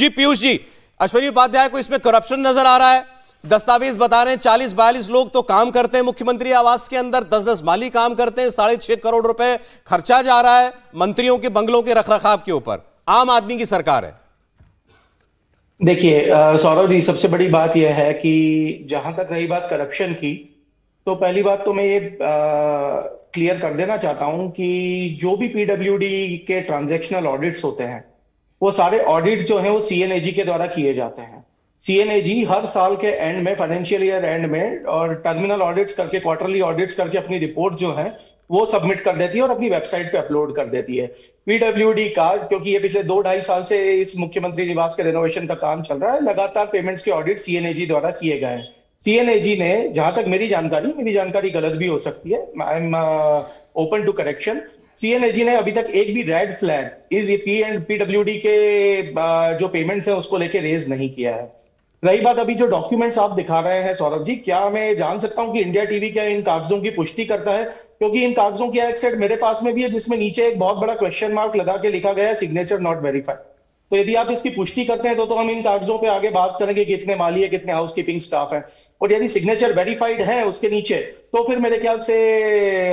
जी पीयूष जी, अश्विनी उपाध्याय को इसमें करप्शन नजर आ रहा है, दस्तावेज बता रहे हैं 40-42 लोग तो काम करते हैं मुख्यमंत्री आवास के अंदर, 10-10 माली काम करते हैं, 6.5 करोड़ रुपए खर्चा जा रहा है मंत्रियों के बंगलों के रखरखाव के ऊपर, आम आदमी की सरकार है। देखिए सौरव जी, सबसे बड़ी बात यह है कि जहां तक रही बात करप्शन की, तो पहली बात तो मैं ये क्लियर कर देना चाहता हूं कि जो भी पीडब्ल्यूडी के ट्रांजैक्शनल ऑडिट्स होते हैं, वो सारे ऑडिट जो हैं वो सीएनएजी के द्वारा किए जाते हैं। सीएनएजी हर साल के एंड में, फाइनेंशियल ईयर एंड में, और टर्मिनल ऑडिट्स करके, क्वार्टरली ऑडिट्स करके अपनी रिपोर्ट जो है वो सबमिट कर देती है और अपनी वेबसाइट पे अपलोड कर देती है। पीडब्ल्यूडी का, क्योंकि ये पिछले 2-2.5 साल से इस मुख्यमंत्री निवास के रेनोवेशन का काम चल रहा है, लगातार पेमेंट्स के ऑडिट सीएनएजी द्वारा किए गए हैं। सीएनएजी ने, जहां तक मेरी जानकारी गलत भी हो सकती है, I am open to correction, सीएनएजी ने अभी तक एक भी रेड फ्लैग इज पीडब्ल्यूडी के जो पेमेंट्स है उसको लेके रेज नहीं किया है। रही बात अभी जो डॉक्यूमेंट्स आप दिखा रहे हैं सौरभ जी, क्या मैं जान सकता हूं कि इंडिया टीवी क्या इन कागजों की पुष्टि करता है? क्योंकि इन कागजों की एक सेट मेरे पास में भी है जिसमें नीचे एक बहुत बड़ा क्वेश्चन मार्क लगा के लिखा गया है सिग्नेचर नॉट वेरीफाइड। तो यदि आप इसकी पुष्टि करते हैं तो हम इन कागजों पे आगे बात करेंगे कि कितने माली है, कितने हाउस कीपिंग स्टाफ है, और यदि सिग्नेचर वेरीफाइड है उसके नीचे, तो फिर मेरे ख्याल से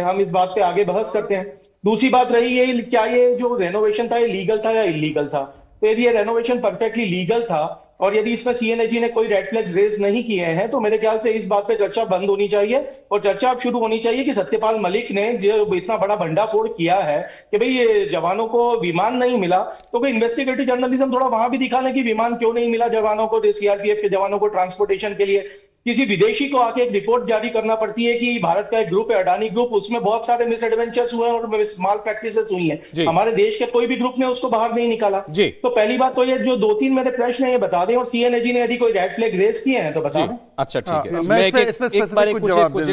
हम इस बात पे आगे बहस करते हैं। दूसरी बात रही है, क्या ये जो रेनोवेशन था ये लीगल था या इलीगल था? तो यदि ये रेनोवेशन परफेक्टली लीगल था और यदि इसमें सीएनएजी ने कोई रेड फ्लैग्स रेज नहीं किए हैं, तो मेरे ख्याल से इस बात पे चर्चा बंद होनी चाहिए और चर्चा अब शुरू होनी चाहिए कि सत्यपाल मलिक ने जो इतना बड़ा भंडाफोड़ किया है कि भाई ये जवानों को विमान नहीं मिला, तो भाई इन्वेस्टिगेटिव जर्नलिज्म थोड़ा वहां भी दिखाना कि विमान क्यों नहीं मिला जवानों को, सीआरपीएफ के जवानों को ट्रांसपोर्टेशन के लिए। किसी विदेशी को आके एक रिपोर्ट जारी करना पड़ती है कि भारत का एक ग्रुप है अडानी ग्रुप, उसमें बहुत सारे मिसएडवेंचर्स हुए और माल प्रैक्टिसेस हुई हैं, हमारे देश के कोई भी ग्रुप ने उसको बाहर नहीं निकाला। तो पहली बात तो ये जो 2-3 मेरे प्रश्न है ये बता दें, और सीएनएजी ने यदि कोई रेड फ्लैग रेज किए हैं तो बता दें। अच्छा ठीक है, मैं एक बार एक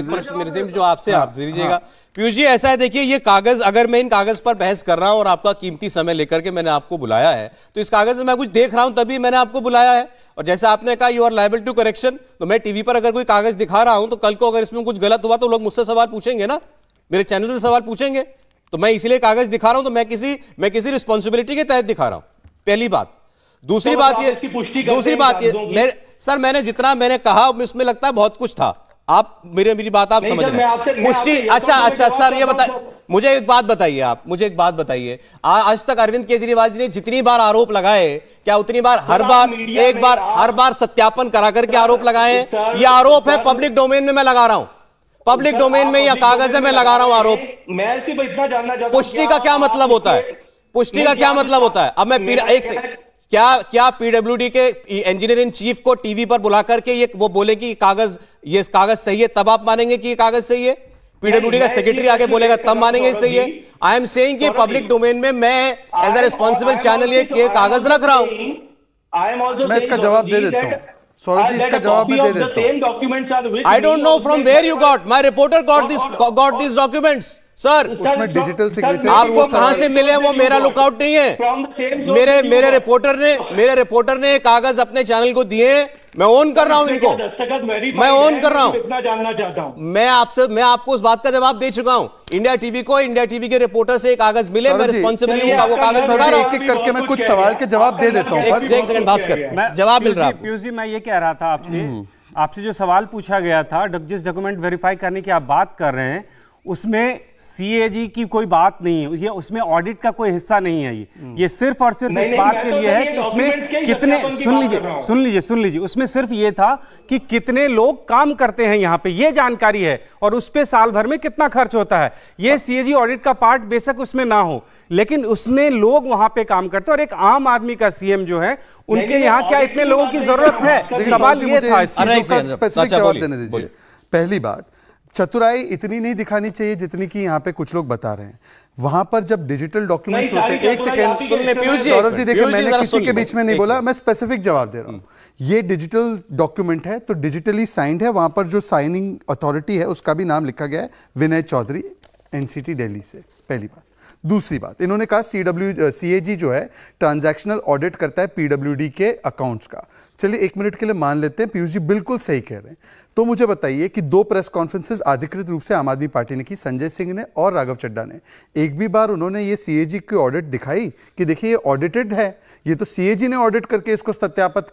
प्रश्न जो आपसे आप दे दीजिएगा पीयूष जी। ऐसा है देखिए, ये कागज, अगर मैं इन कागज पर बहस कर रहा हूं और आपका कीमती समय लेकर के मैंने आपको बुलाया है, तो इस कागज में मैं कुछ देख रहा हूं तभी मैंने आपको बुलाया है, और जैसा आपने कहा you are liable to correction, तो मैं टीवी पर अगर कोई कागज दिखा रहा हूं तो कल को अगर इसमें कुछ गलत हुआ तो लोग मुझसे सवाल पूछेंगे ना, मेरे चैनल से सवाल पूछेंगे, तो मैं इसलिए कागज दिखा रहा हूं, तो मैं किसी रिस्पॉन्सिबिलिटी के तहत दिखा रहा हूं, पहली बात। दूसरी बात ये सर, मैंने जितना मैंने कहा उसमें लगता है बहुत कुछ था, आप मेरी बात आप समझ रहे हैं पुष्टि। अच्छा सर, ये बताइए मुझे एक बात बताइए, आज तक अरविंद केजरीवाल जी ने जितनी बार आरोप लगाए, क्या उतनी बार हर बार सत्यापन करा करके आरोप लगाए? ये आरोप है पब्लिक डोमेन में, मैं लगा रहा हूं पब्लिक डोमेन में, या कागज है मैं लगा रहा हूं आरोप। मैं सिर्फ इतना जानना चाहता हूं पुष्टि का क्या मतलब होता है, पुष्टि का क्या मतलब होता है। अब मैं एक सेकंड, क्या पीडब्ल्यूडी के इंजीनियर इन चीफ को टीवी पर बुला करके ये वो बोले कि ये कागज सही है, तब आप मानेंगे कि ये कागज सही है? पीडब्ल्यूडी का सेक्रेटरी आके बोलेगा तब मानेंगे सही है? आई एम सेइंग कि पब्लिक डोमेन में मैं एज अ रिस्पॉन्सिबल चैनल ये कागज रख रहा हूं। मैं इसका जवाब दे देता हूं सौरव जी, इसका जवाब मैं दे देता हूं। I don't know from where you got, my reporter got this documents sir. उसमें डिजिटल सिग्नेचर आपको कहां से मिले वो मेरा लुकआउट नहीं है, मेरे रिपोर्टर ने कागज अपने चैनल को दिए, मैं ऑन कर रहा हूं इनको, मैं ऑन कर रहा हूं। इतना जानना चाहता हूं मैं आपको उस बात का जवाब दे चुका हूं। इंडिया टीवी को इंडिया टीवी के रिपोर्टर से कागज मिले, मैं रिस्पॉन्सिबिलिटी का वो कागज बता रहा हूं। एक एक करके मैं कुछ सवाल के जवाब दे देता हूं। एक सेकंड भास्कर, जवाब मिल रहा है। पीयूष जी, मैं ये कह रहा था आपसे जो सवाल पूछा गया था जिस डॉक्यूमेंट वेरीफाई करने की आप बात कर रहे हैं, उसमें सीएजी की कोई बात नहीं है, ये उसमें ऑडिट का कोई हिस्सा नहीं है। ये सिर्फ और सिर्फ इस बात के लिए है कि उसमें कितने, सुन लीजिए, उसमें सिर्फ ये था कि कितने लोग काम करते हैं यहाँ पे, ये जानकारी है, और उस पे साल भर में कितना खर्च होता है। ये सीएजी ऑडिट का पार्ट बेशक उसमें ना हो, लेकिन उसमें लोग वहां पे काम करते हैं, और एक आम आदमी का सीएम जो है उनके यहाँ क्या इतने लोगों की जरूरत है? सवाल ये था। स्पेसिफिक जवाब देने दीजिए। पहली बात, चतुराई इतनी नहीं दिखानी चाहिए जितनी कि यहाँ पे कुछ लोग बता रहे हैं। वहां पर जब डिजिटल डॉक्यूमेंट्स होते हैं, सौरभ जी देखिए, मैंने किसी के बीच में नहीं बोला, मैं स्पेसिफिक जवाब दे रहा हूँ। ये डिजिटल डॉक्यूमेंट है तो डिजिटली साइंड है, वहां पर जो साइनिंग अथॉरिटी है उसका भी नाम लिखा गया है, विनय चौधरी एनसीटी दिल्ली से। पहली बात। दूसरी बात, इन्होंने कहा सीएजी जो है ट्रांजैक्शनल ऑडिट करता है पीडब्ल्यूडी के अकाउंट्स का। चलिए एक मिनट के लिए मान लेते हैं पीयूष जी बिल्कुल सही कह रहे हैं। तो मुझे बताइए कि 2 प्रेस कॉन्फ्रेंसेस आधिकृत रूप से आम आदमी पार्टी ने की, संजय सिंह ने और राघव चड्ढा ने, एक भी बार उन्होंने ये सीएजी की ऑडिट दिखाई कि देखिए ये ऑडिटेड है? ये तो सीएजी ने ऑडिट करके इसको सत्यापित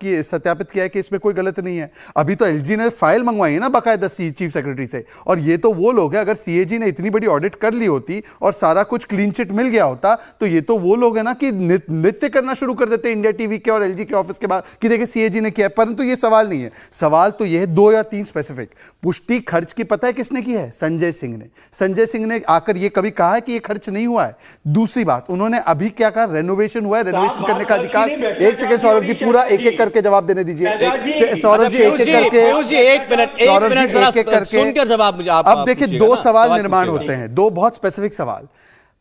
किया है कि इसमें कोई गलत नहीं है। अभी तो एलजी ने फाइल मंगवाई है ना बाकायदा चीफ सेक्रेटरी से, और ये तो वो लोग हैं, अगर सीएजी ने इतनी बड़ी ऑडिट कर ली होती और सारा कुछ क्लीन चिट मिल गया होता तो ये तो वो लोग हैं ना कि नृत्य करना शुरू कर देते इंडिया टीवी के और एलजी के ऑफिस के बाहर कि देखिए सीएजी ने किया। परंतु ये सवाल नहीं है, सवाल तो यह है 2 या 3 स्पेसिफिक। पुष्टि खर्च की पता है किसने की है? संजय सिंह ने। संजय सिंह ने आकर यह कभी कहा है कि यह खर्च नहीं हुआ है? दूसरी बात, उन्होंने अभी क्या कहा? रेनोवेशन हुआ है, रेनोवेशन करने का अधिकार। एक सेकंड सौरव जी, पूरा एक-एक करके जवाब देने दीजिए। सौरव जी एक-एक करके। अब देखिए 2 सवाल निर्माण होते हैं, 2 बहुत स्पेसिफिक सवाल।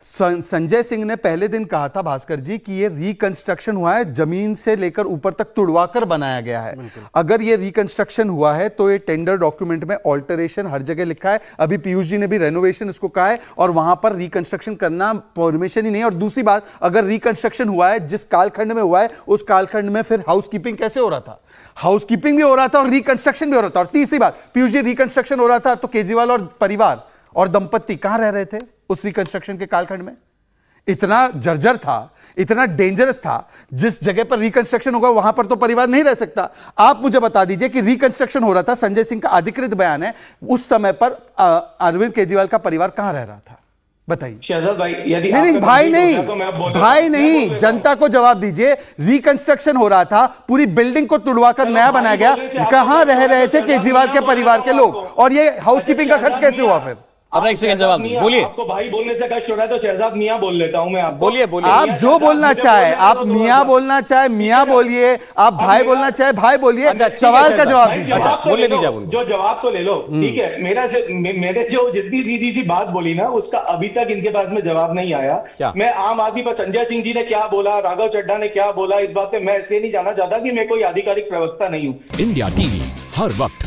संजय सिंह ने पहले दिन कहा था भास्कर जी कि ये रिकंस्ट्रक्शन हुआ है, जमीन से लेकर ऊपर तक तुड़वाकर बनाया गया है। अगर ये रिकंस्ट्रक्शन हुआ है तो ये टेंडर डॉक्यूमेंट में ऑल्टरेशन हर जगह लिखा है। अभी पीयूष जी ने भी रेनोवेशन इसको कहा है और वहां पर रिकंस्ट्रक्शन करना परमिशन ही नहीं। और दूसरी बात, अगर रिकंस्ट्रक्शन हुआ है जिस कालखंड में हुआ है उस कालखंड में फिर हाउसकीपिंग कैसे हो रहा था? हाउसकीपिंग भी हो रहा था और रिकंस्ट्रक्शन भी हो रहा था। और तीसरी बात पीयूष जी, रिकंस्ट्रक्शन हो रहा था तो केजरीवाल और परिवार और दंपत्ति कहां रह रहे थे उस रिकंस्ट्रक्शन के कालखंड में? इतना जर्जर था, इतना डेंजरस था, जिस जगह पर रिकंस्ट्रक्शन होगा वहां पर तो परिवार नहीं रह सकता। आप मुझे बता दीजिए कि रिकंस्ट्रक्शन हो रहा था, संजय सिंह का अधिकृत बयान है, उस समय पर अरविंद केजरीवाल का परिवार कहां रह रहा था? बताइए शहजाद भाई। यदि भाई नहीं, जनता को जवाब दीजिए। रिकंस्ट्रक्शन हो रहा था, पूरी बिल्डिंग को तुड़वाकर नया बनाया गया, कहां रह रहे थे केजरीवाल के परिवार के लोग? और ये हाउसकीपिंग का खर्च कैसे हुआ? फिर आप एक सेकंड जवाब बोलिए। आपको भाई बोलने से कष्ट हो रहा है तो शहजाद मियां बोल लेता हूं मैं। आप बोलिए। आप जो बोलना चाहे, आप मियां बोलना चाहे मियां बोलिए, आप भाई बोलना चाहे भाई बोलिए, सवाल का जवाब दीजिए, जो जवाब तो ले लो। ठीक है, मैंने जो जितनी सीधी सी बात बोली ना उसका अभी तक इनके पास में जवाब नहीं आया। मैं आम आदमी पर संजय सिंह जी ने क्या बोला, राघव चड्ढा ने क्या बोला, इस बात पे मैं इसलिए नहीं जाना चाहता कि मैं कोई आधिकारिक प्रवक्ता नहीं हूँ। इंडिया टीवी हर वक्त